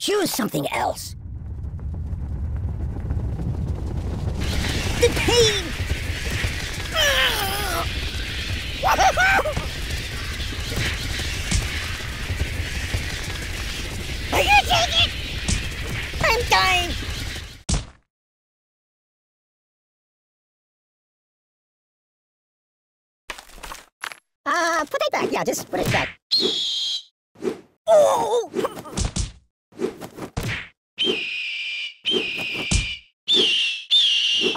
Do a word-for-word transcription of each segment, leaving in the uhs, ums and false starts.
Choose something else. The pain! Are you taking it? I'm dying! Uh, put it back. Yeah, just put it back. Oh!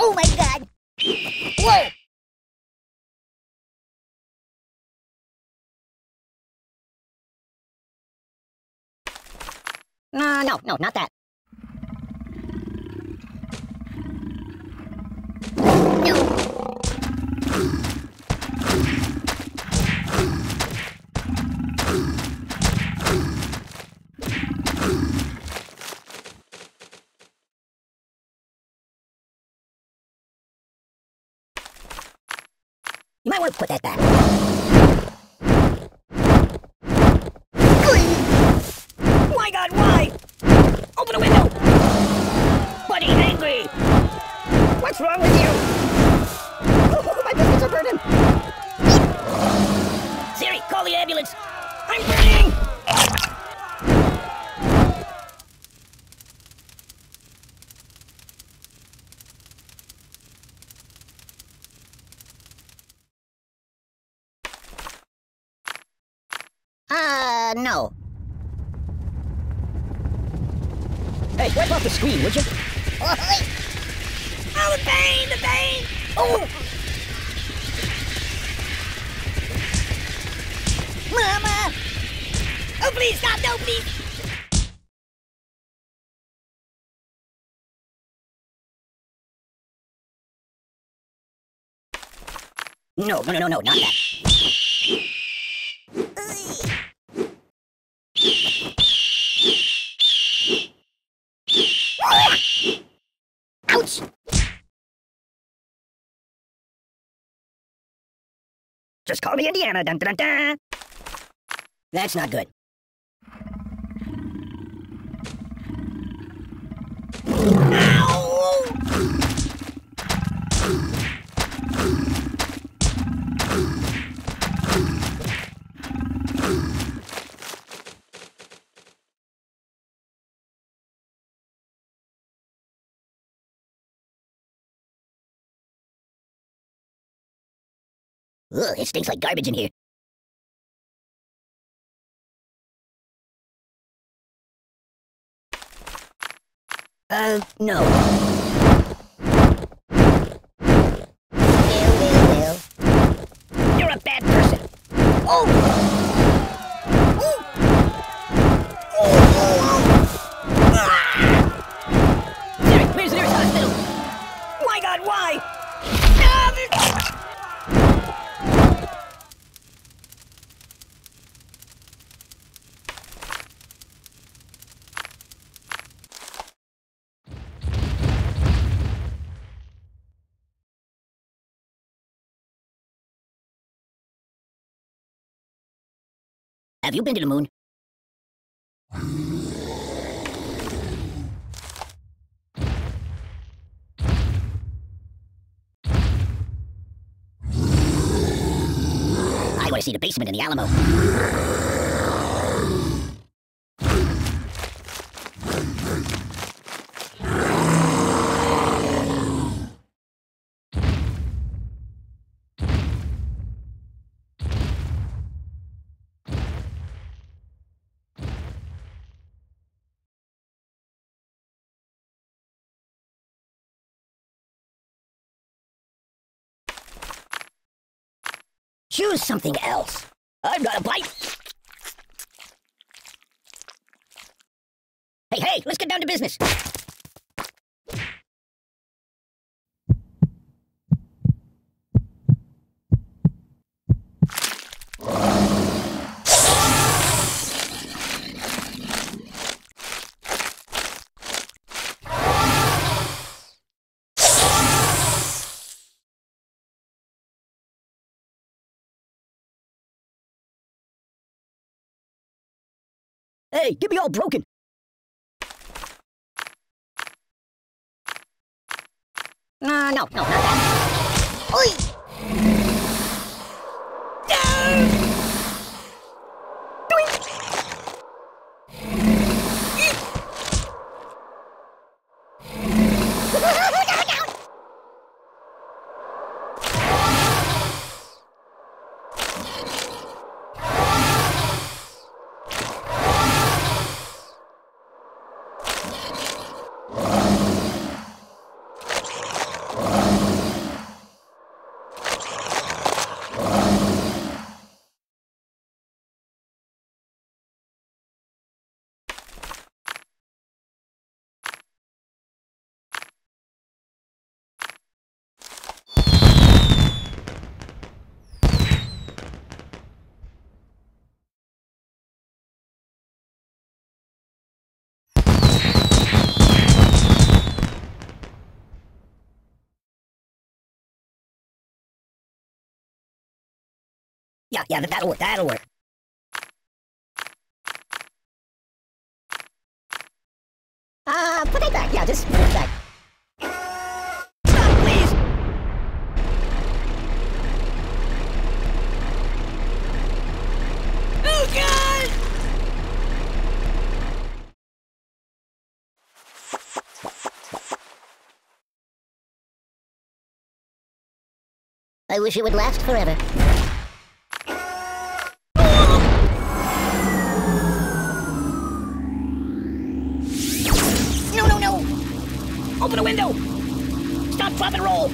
Oh my god! Whoa! No, no, no, not that. You might want to put that back. My god, why? Open a window! Buddy, angry! What's wrong with you? Oh, my biscuits are burning! Siri, call the ambulance! I'm burning! Uh, no. Hey, wipe off the screen, would you? Oh, oh the pain, the pain! Oh! Mama! Oh, please, stop, no, please! No, no, no, no, no, not that. Ouch! Just call me Indiana, dun dun dun. That's not good. Ow! Ugh, it stinks like garbage in here. Uh, no. Will, will, will. You're a bad person. Oh! Ooh. Ooh, ooh, ooh. Ah! Siri, where's the nearest hospital? My god, why? Have you been to the moon? I want to see the basement in the Alamo. Choose something else. I've got a bite. Hey, hey, let's get down to business. Hey, get me all broken. Uh, no, no, not that. Oi! Yeah, yeah, that'll work, that'll work. Uh, put it back, yeah, just put it back. Stop, please! Oh, God! I wish it would last forever. Open a window! Stop, drop, and roll!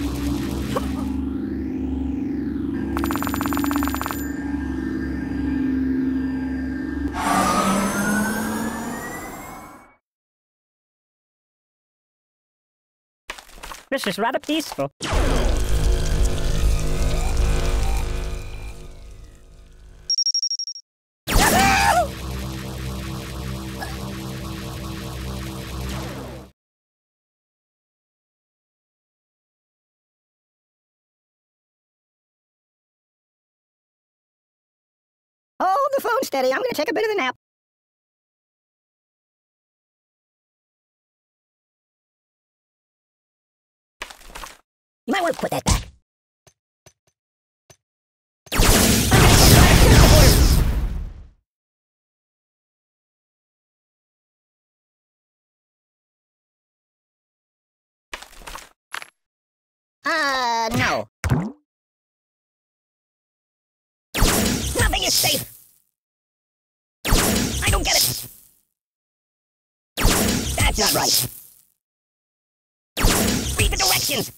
This is rather peaceful. Hold the phone steady. I'm going to take a bit of a nap. You might want to put that back. Uh, no. Nothing is safe. I don't get it. That's not right. Read the directions.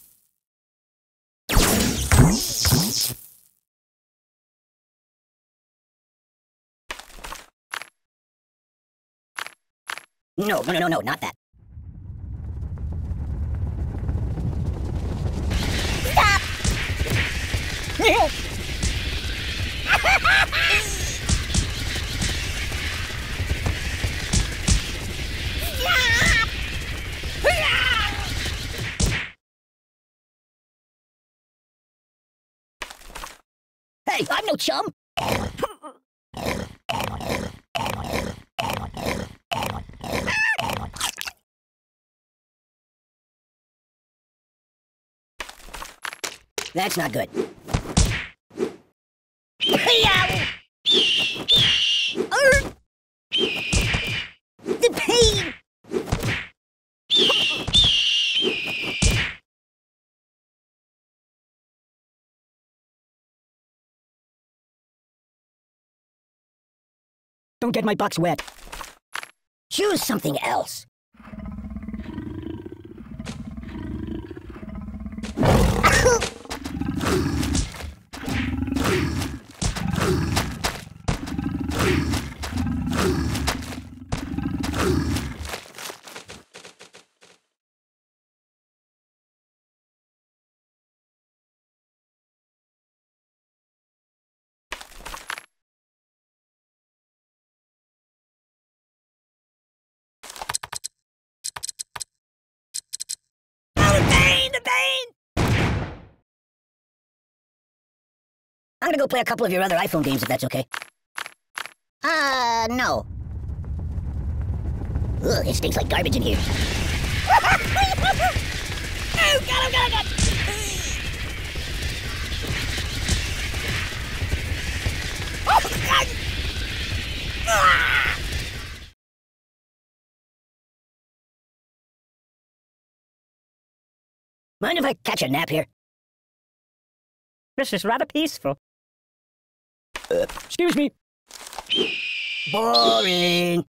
No, no, no, no, not that. Stop! Hey, I'm no chum. That's not good. The pain. Don't get my box wet. Choose something else. I'm gonna go play a couple of your other iPhone games if that's okay. Uh, no. Ugh, it stinks like garbage in here. Oh, got him, got him, got him. Oh, God. Ah. Mind if I catch a nap here? This is rather peaceful. Uh, excuse me. Boring. Ooh.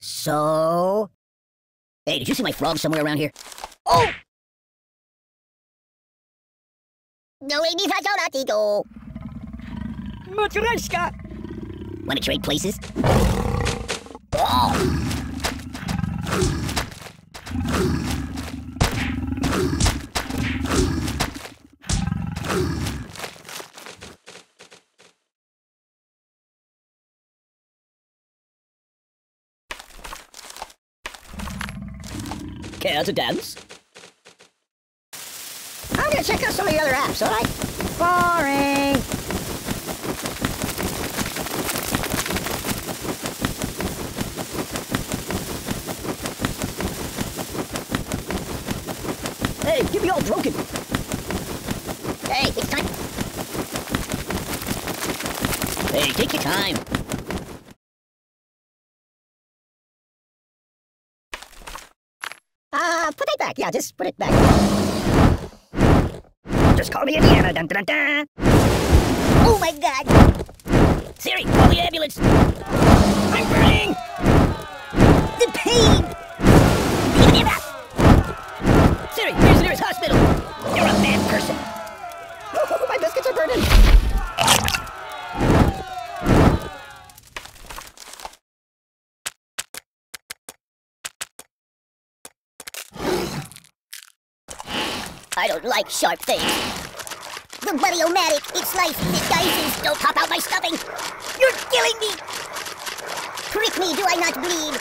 So, hey, did you see my frog somewhere around here? Oh. Matryoshka. Want to trade places? Oh. Care to dance? I'm gonna check out some of the other apps, alright? Boring! Hey, give me all broken! Hey, it's time! Hey, take your time! Uh, put it back. Yeah, just put it back. Just call me Indiana. Dun, dun, dun. Oh my God! Siri, call the ambulance. I'm burning. The pain. Give me that. Siri, where's the nearest hospital? You're a bad person. Oh, my biscuits are burning. I don't like sharp things. The buddy-o-matic, it's life disguises. Don't pop out my stuffing. You're killing me. Prick me, do I not bleed?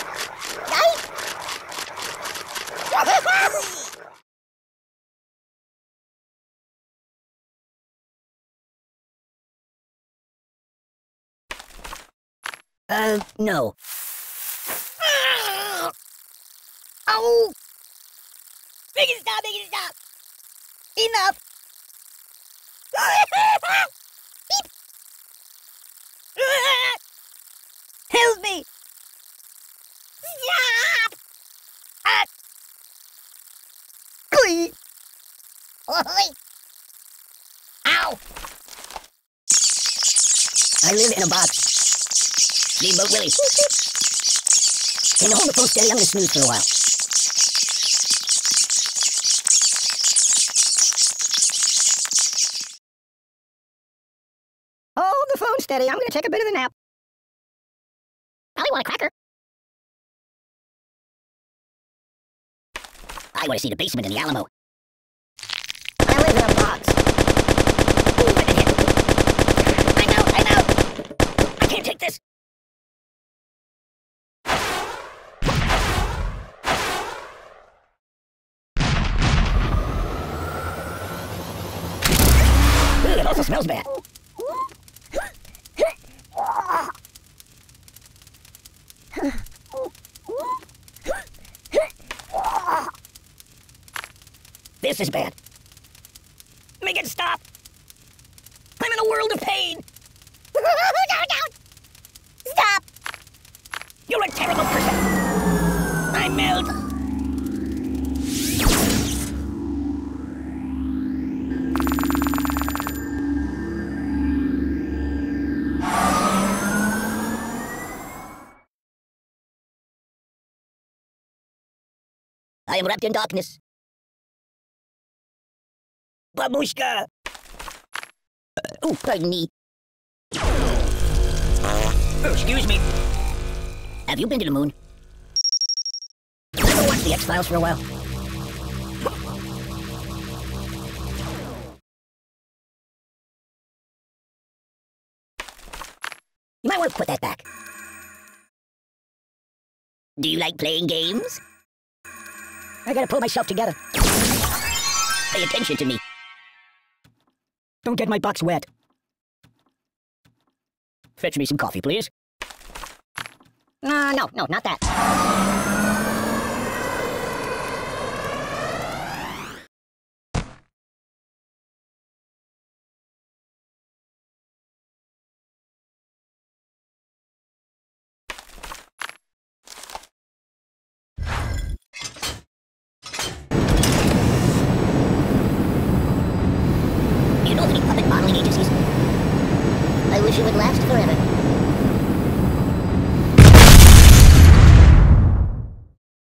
I... uh, no. Oh! Make it stop, make it stop. Enough! Help me! Stop! Ah. Ow! I live in a box. Steamboat Willie. Can you hold the phone steady? I'm gonna snooze for a while. Steady, I'm gonna take a bit of a nap. I want a cracker. I want to see the basement in the Alamo. I live in a box. Ooh, what the heck? I'm out, I'm out. I can't take this. Ooh, it also smells bad. This is bad. Make it stop. I'm in a world of pain. Stop. You're a terrible person. I melt. I am wrapped in darkness. Babushka! Uh, oh, pardon me. Oh, excuse me. Have you been to the moon? You ever watched the X-Files for a while? You might want to put that back. Do you like playing games? I gotta pull myself together. Pay attention to me. Don't get my box wet. Fetch me some coffee, please. Uh, no, no, not that. You know the puppet modeling agencies? I wish it would last forever.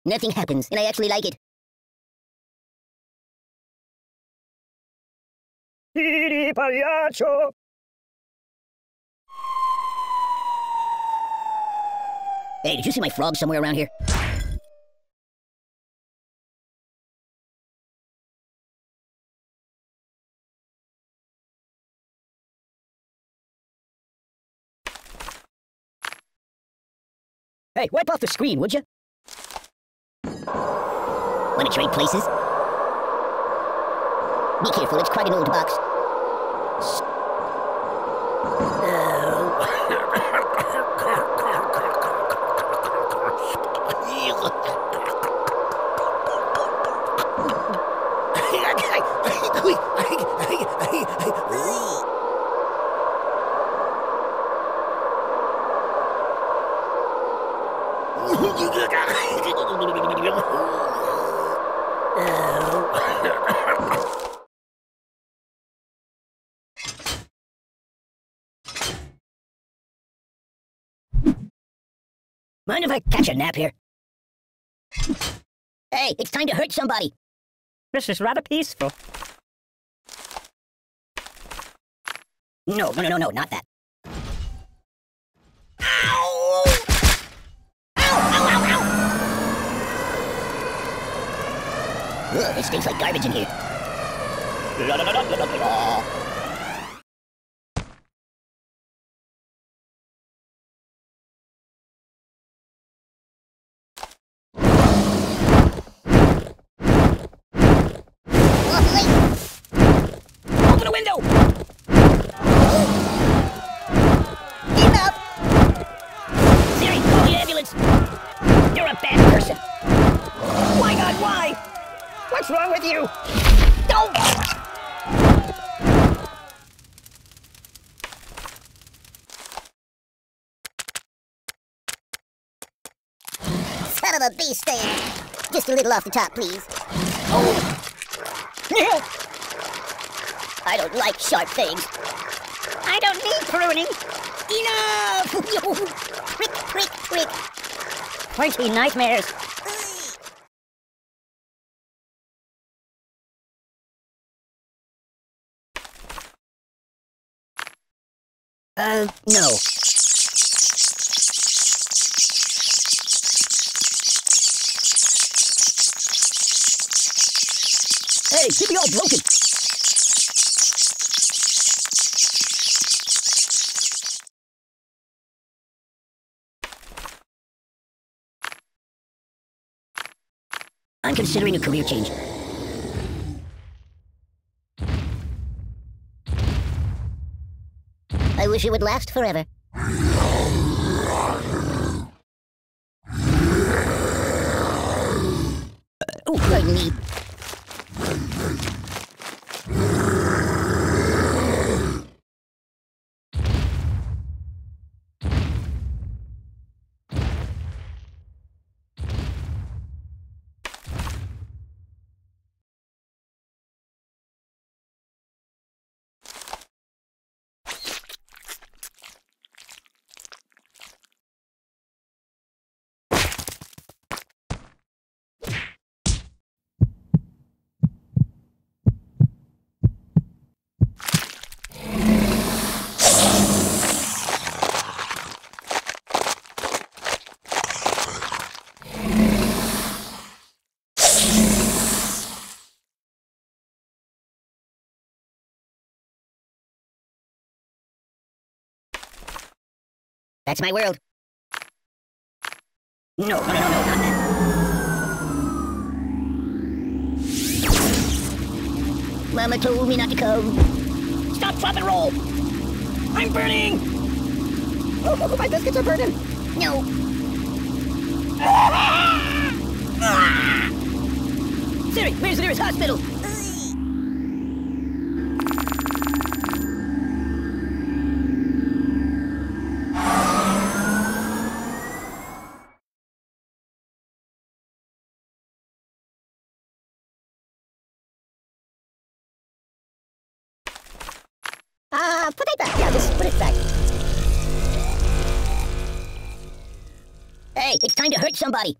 Nothing happens, and I actually like it. Siri, pagliaccio! Hey, did you see my frog somewhere around here? Hey, wipe off the screen, would you? Wanna trade places? Be careful, it's quite an old box. Mind if I catch a nap here? Hey, it's time to hurt somebody. This is rather peaceful. No, no, no, no, not that. Ow! Ow, ow, ow, ow! Ugh, it stinks like garbage in here. La, la, la, la, la, la. Window! Get up! Siri, call the ambulance! You're a bad person! Why, God, why? What's wrong with you? Don't! Son of a beast thing! Just a little off the top, please. Oh! I don't like sharp things. I don't need pruning. Enough! Prick, prick, prick. Plenty nightmares. Uh, no. Hey, get me all broken. I'm considering a career change. I wish it would last forever. Oh, pardon me. That's my world. No, no, no, no, not that. Mama told me not to come. Stop, drop, and roll! I'm burning! Oh, my biscuits are burning! No. Ah! Ah! Siri, where's the nearest hospital? Uh, put that back. Yeah, just put it back. Hey, it's time to hurt somebody.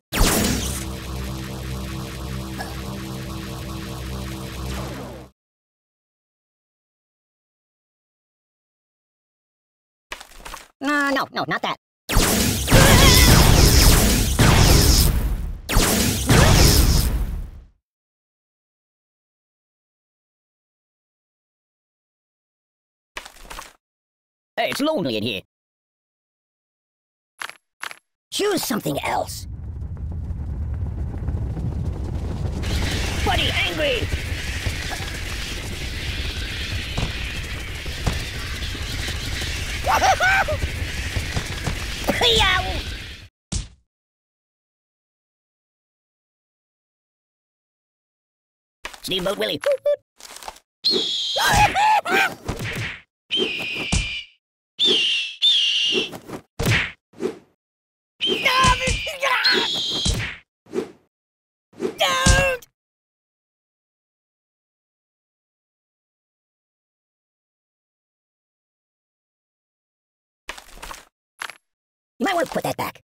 Uh, no, no, not that. Hey, it's lonely in here. Choose something else. Buddy, angry! Steamboat Willie. You might want to put that back.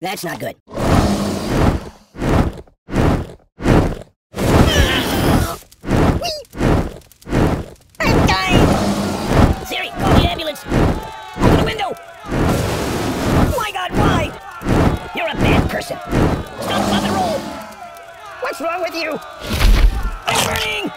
That's not good. What's wrong with you? I'm burning!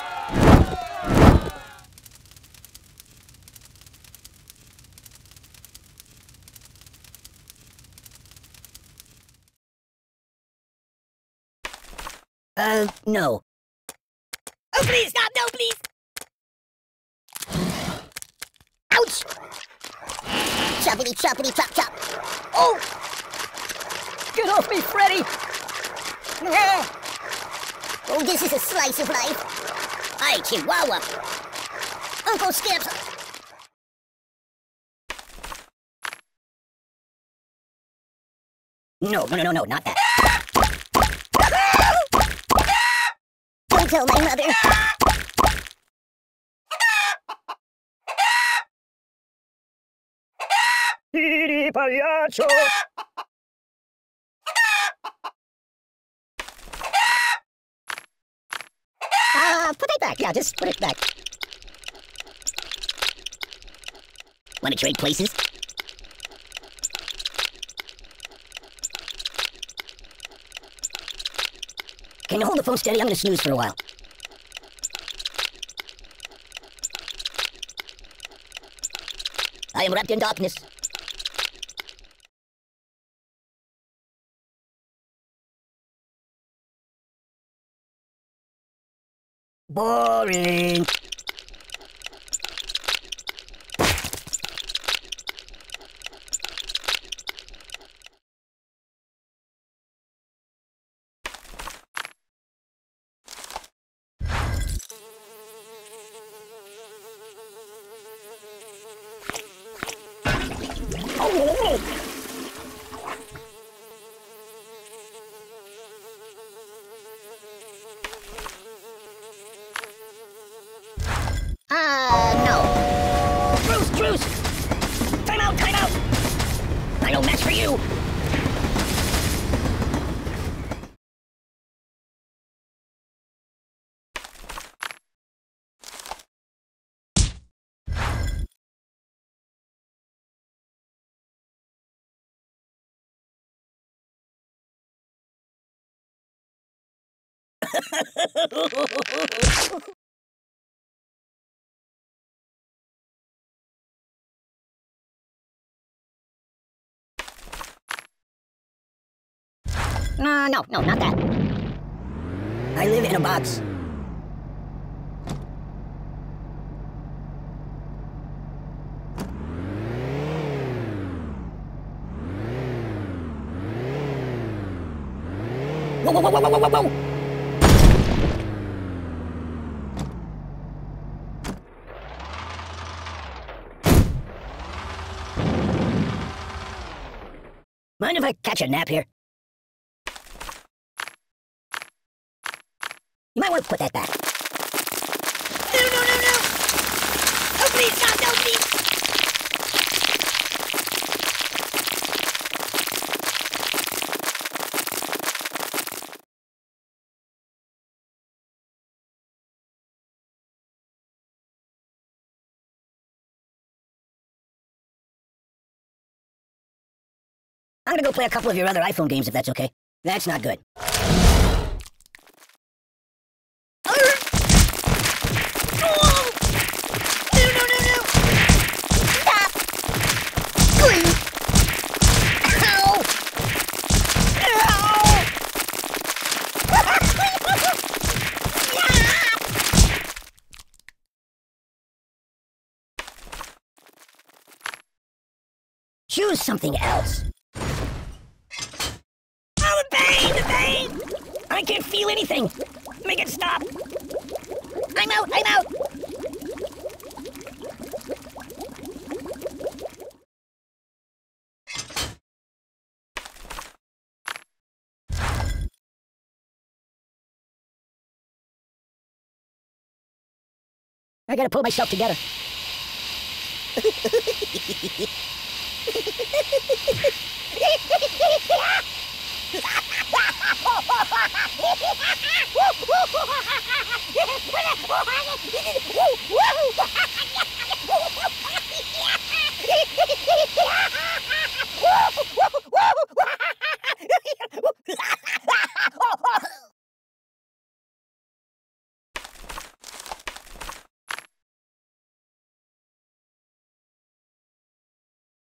Uh, no. Oh, please, stop! No, please! Ouch! Choppity, choppity, chop, chop! Oh! Get off me, Freddy! Oh, this is a slice of life. Hi, Chihuahua. Uncle Skip. No, no, no, no, not that. Don't tell my mother. Piri Pagliaccio. Put it back. Yeah, just put it back. Want to trade places? Can you hold the phone steady? I'm going to snooze for a while. I am wrapped in darkness. Boring. Oh. No, no, no, not that. I live in a box. Whoa, whoa, whoa, whoa, whoa, whoa, whoa. Mind if I catch a nap here? You might want to put that back. No, no, no, no! Oh, please, no, no, please! I'm gonna go play a couple of your other iPhone games if that's okay. That's not good. Choose something else. Oh, the pain, the pain! I can't feel anything. Make it stop. I'm out, I'm out! I gotta pull myself together. Woo!